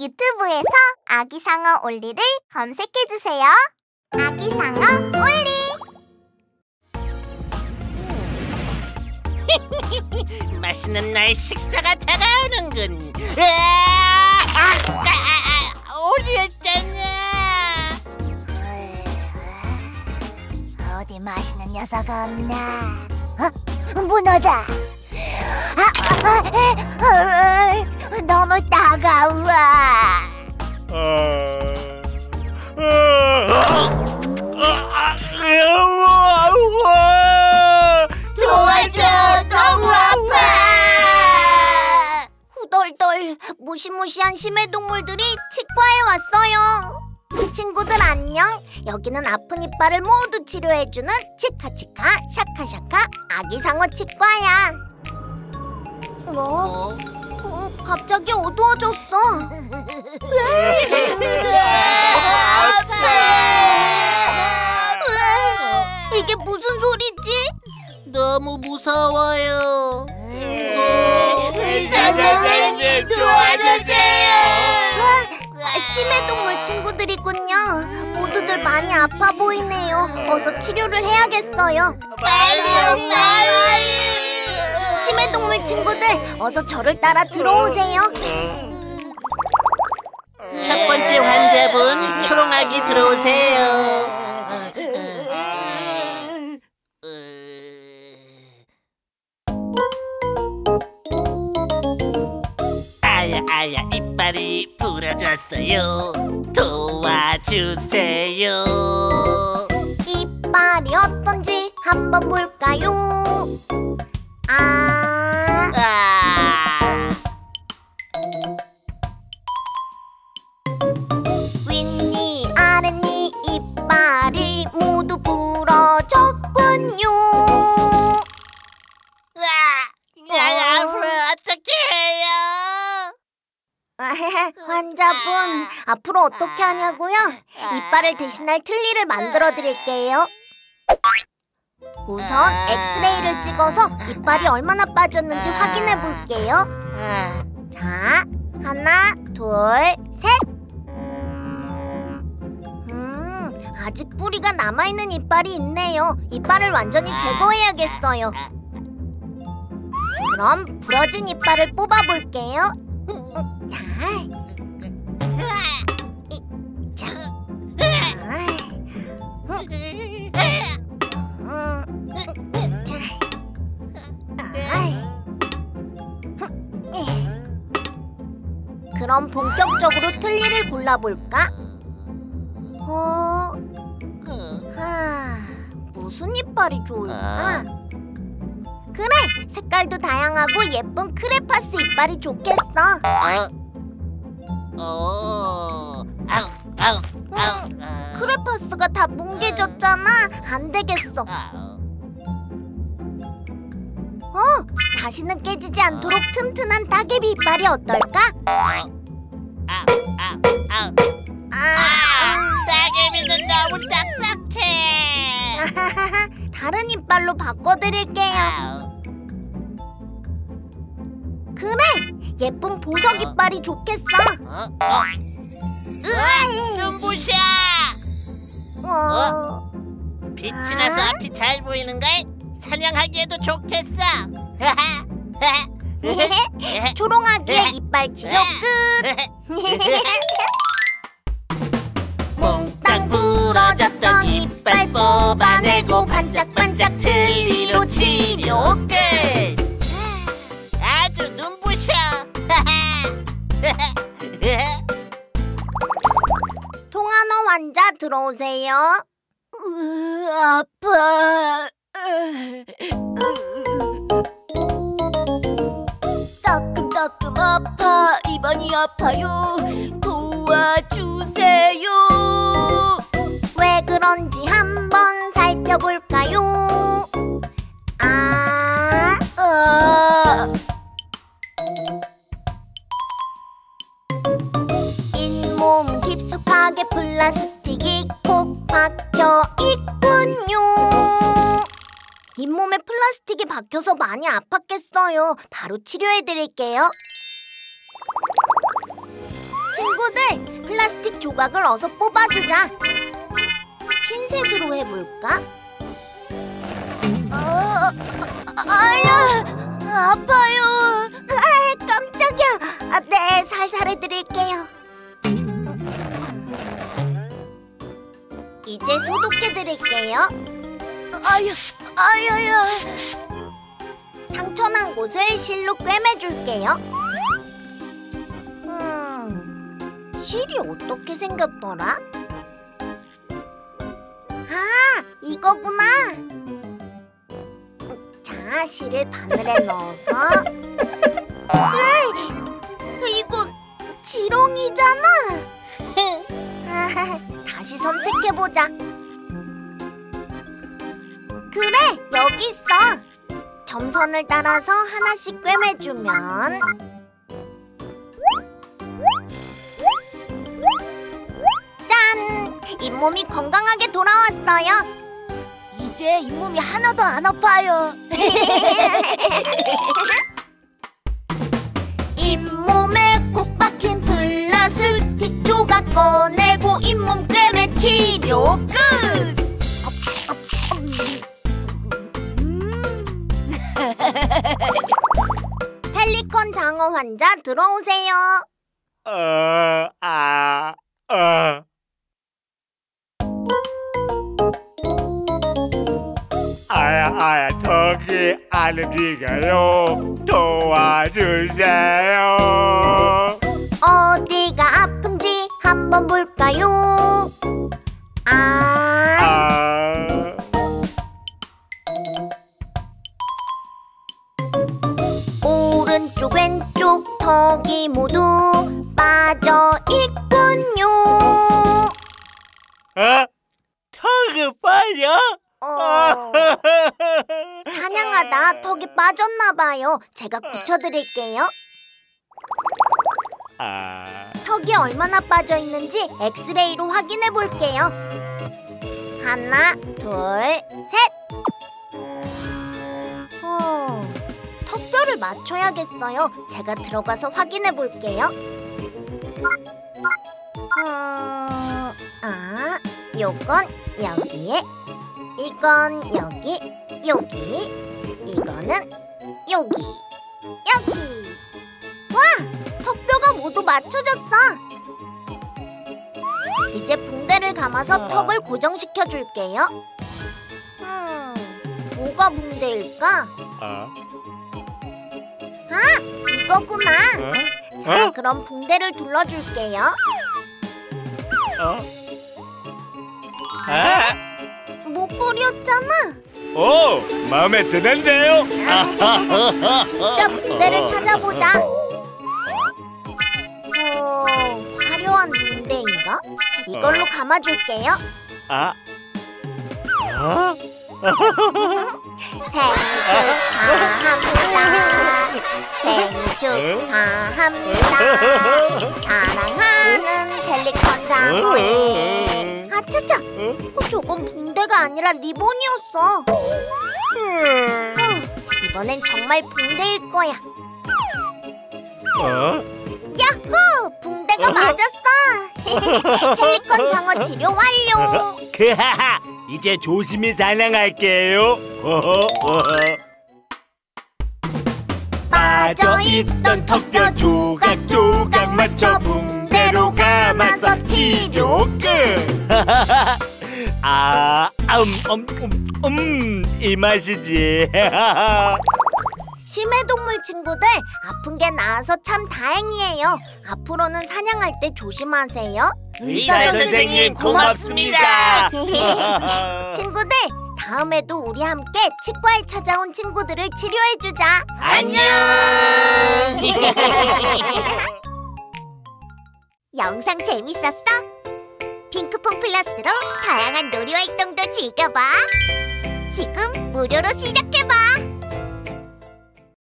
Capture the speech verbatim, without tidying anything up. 유튜브에서 아기상어 올리를 검색해주세요. 아기상어 올리! 맛있는 나의 식사가 다가오는군. 으아! 아! 아! 아! 올리였잖아. 어디 맛있는 녀석 없나? 어? 문어다! 너무 따가워. 도와줘, 너무 아파. 후덜덜. 무시무시한 심해 동물들이 치과에 왔어요. 친구들 안녕. 여기는 아픈 이빨을 모두 치료해주는 치카치카 샤카샤카 아기상어 치과야. 뭐? 어, 갑자기 어두워졌어. 아파. 이게 무슨 소리지? 너무 무서워요. 의사 선생님 도와주세요. 심해 동물 친구들이군요. 모두들 많이 아파 보이네요. 어서 치료를 해야겠어요. 빨리요, 빨리. 심해 동물 친구들, 어서 저를 따라 들어오세요. 첫 번째 환자분, 초롱아기 들어오세요. 아야, 아야, 이빨이 부러졌어요. 도와주세요. 이빨이 어떤지 한번 볼까요? 아... 아... 윗니, 아랫니 이빨이 모두 부러졌군요. 으아! 야, 앞으로 어떻게 해요? 환자분, 앞으로 어떻게 하냐고요? 이빨을 대신할 틀니를 만들어 드릴게요. 우선 엑스레이를 찍어서 이빨이 얼마나 빠졌는지 확인해 볼게요. 자, 하나, 둘, 셋! 음, 아직 뿌리가 남아있는 이빨이 있네요. 이빨을 완전히 제거해야겠어요. 그럼 부러진 이빨을 뽑아볼게요. 자, 자. 그럼 본격적으로 틀니를 골라볼까? 어... 하... 무슨 이빨이 좋을까? 그래! 색깔도 다양하고 예쁜 크레파스 이빨이 좋겠어. 어... 응, 크레파스가 다 뭉개졌잖아. 안 되겠어. 어, 다시는 깨지지 않도록 튼튼한 따개비 이빨이 어떨까? 아, 아, 아, 아. 아, 따개비는 너무 딱딱해. 다른 이빨로 바꿔드릴게요. 그래, 예쁜 보석 이빨이 좋겠어. 으아, 눈부셔. 어, 빛이 나서 앞이 잘 보이는걸? 사냥하기에도 좋겠어. 초롱아기의 이빨 치료 끝. 몽땅 부러졌던 이빨 뽑아내고 반짝반짝 틀니로 치료 끝. 아주 눈부셔. 통한어 환자 들어오세요. 으, 아파. 따끔따끔 아파. 입안이 아파요. 도와주세요. 왜 그런지 한번 살펴볼까요? 아, 아. 잇몸 깊숙하게 플라스틱이 콕 박혀 있군요. 잇몸에 플라스틱이 박혀서 많이 아팠겠어요. 바로 치료해드릴게요. 친구들, 플라스틱 조각을 어서 뽑아주자. 핀셋으로 해볼까? 어, 아야, 아파요. 아, 깜짝이야. 네, 살살 해드릴게요. 이제 소독해드릴게요. 아유, 아야야. 상처난 곳을 실로 꿰매줄게요. 음, 실이 어떻게 생겼더라? 아, 이거구나. 자, 실을 바늘에 넣어서. 으이, 이건 지렁이잖아. 다시 선택해보자. 그래, 여기 있어. 점선을 따라서 하나씩 꿰매주면 짠! 잇몸이 건강하게 돌아왔어요. 이제 잇몸이 하나도 안 아파요. 잇몸에 콕 박힌 플라스틱 조각 꺼내고 잇몸 꿰매 치료 끝! 펠리컨 장어 환자 들어오세요. 어, 아, 어. 아야, 아야, 저기 아르디가요. 도와주세요. 어디가 아픈지 한번 볼까요? 아, 아. 오른쪽, 왼쪽 턱이 모두 빠져있군요. 어? 턱이 빠져? 어... 사냥하다 턱이 빠졌나봐요. 제가 고쳐드릴게요. 아... 턱이 얼마나 빠져있는지 엑스레이로 확인해볼게요. 하나, 둘, 셋! 어... 턱뼈를 맞춰야겠어요. 제가 들어가서 확인해볼게요. 어... 아... 요건 여기에, 이건 여기, 여기, 이거는 여기, 여기. 와! 턱뼈가 모두 맞춰졌어. 이제 붕대를 감아서 턱을 고정시켜 줄게요. 음, 뭐가 붕대일까? 아, 이거구나. 자, 그럼 붕대를 둘러줄게요. 아! 목걸이였잖아. 오, 마음에 드는데요? 진짜 붕대를 찾아보자. 어, 화려한 붕대인가? 이걸로 감아줄게요. 아, 어? 생일 축하합니다. 생일 축하합니다. 사랑하는 펠리컨 장어의. 아차차! 어, 저건 붕대가 아니라 리본이었어. 음... 어, 이번엔 정말 붕대일 거야. 어? 야호! 붕대가 어? 맞았어! 펠리컨 장어 치료 완료! 그하하! 이제 조심히 사냥할게요. 빠져있던 턱뼈 조각 조각 맞춰 붕대로 감아서 치료 끝! 아, 음, 음, 음, 음, 이 맛이지. 심해동물 친구들, 아픈 게 나아서 참 다행이에요. 앞으로는 사냥할 때 조심하세요. 의사 선생님 고맙습니다. 친구들, 다음에도 우리 함께 치과에 찾아온 친구들을 치료해주자. 안녕. 영상 재밌었어? 핑크퐁 플러스로 다양한 놀이 활동도 즐겨봐. 지금 무료로 시작해봐.